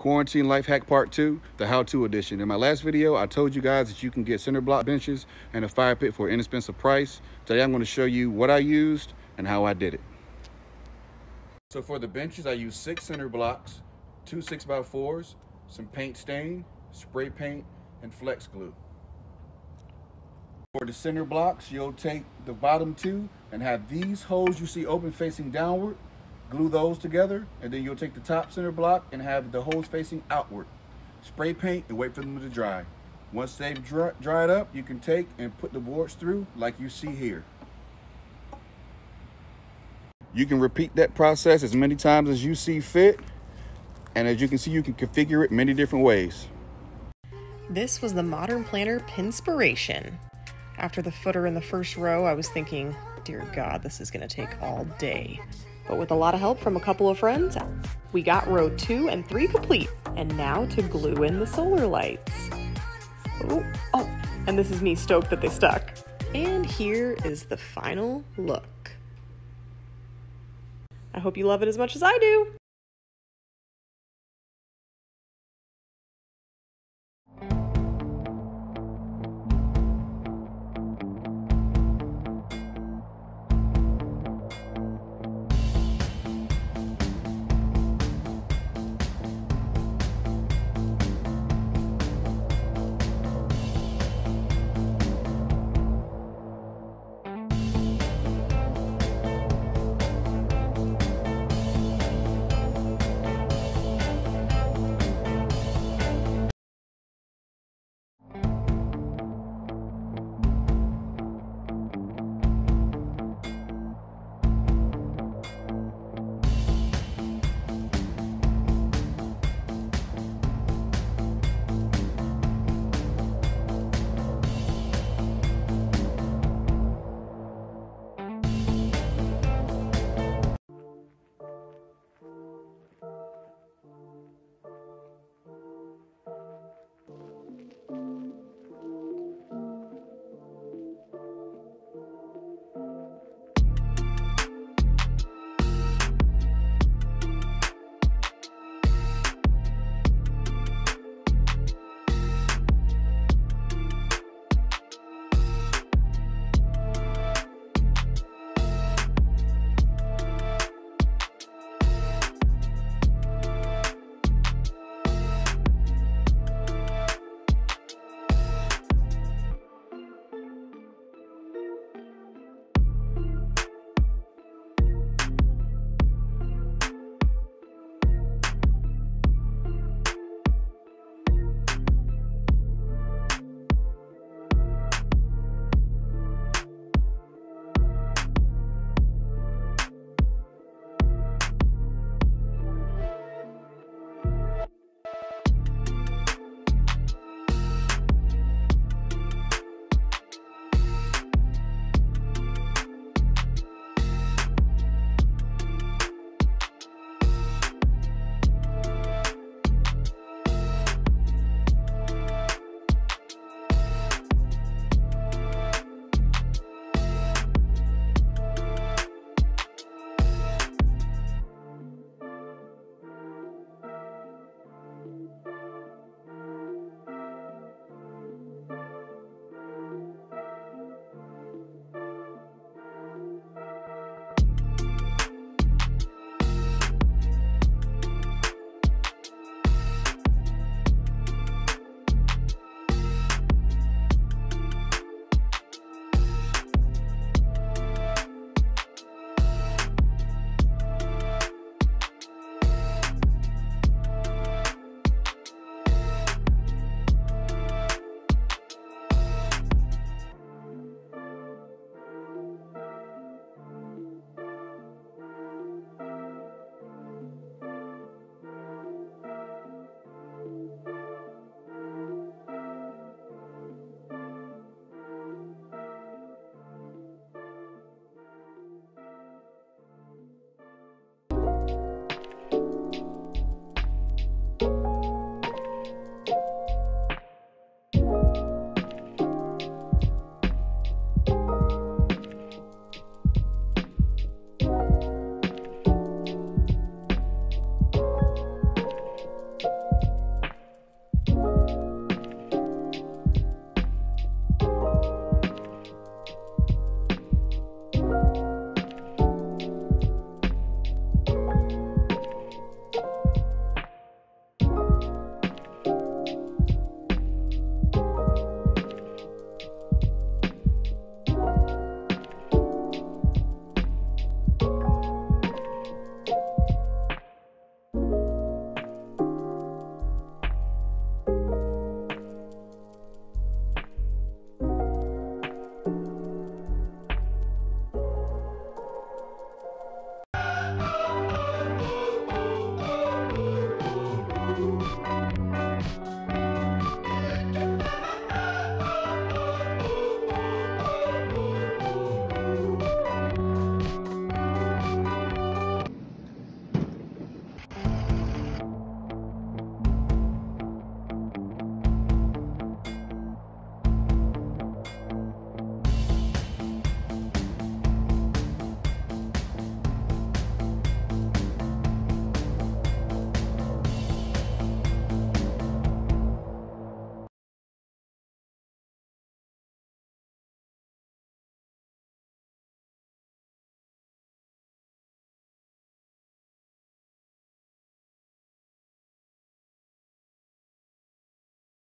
Quarantine Life Hack Part 2, the how-to edition. In my last video, I told you guys that you can get cinder block benches and a fire pit for an inexpensive price. Today, I'm going to show you what I used and how I did it. So for the benches, I used 6 cinder blocks, 2 6x4s, some paint stain, spray paint, and flex glue. For the cinder blocks, you'll take the bottom 2 and have these holes you see open facing downward, glue those together, and then you'll take the top cinder block and have the holes facing outward. Spray paint and wait for them to dry. Once they've dried up, you can take and put the boards through like you see here. You can repeat that process as many times as you see fit, and as you can see, you can configure it many different ways. This was the Modern Planner Pinspiration. After the footer in the first row, I was thinking, dear God, this is gonna take all day. But with a lot of help from a couple of friends, we got row 2 and 3 complete. And now to glue in the solar lights. Oh, and this is me stoked that they stuck. And here is the final look. I hope you love it as much as I do.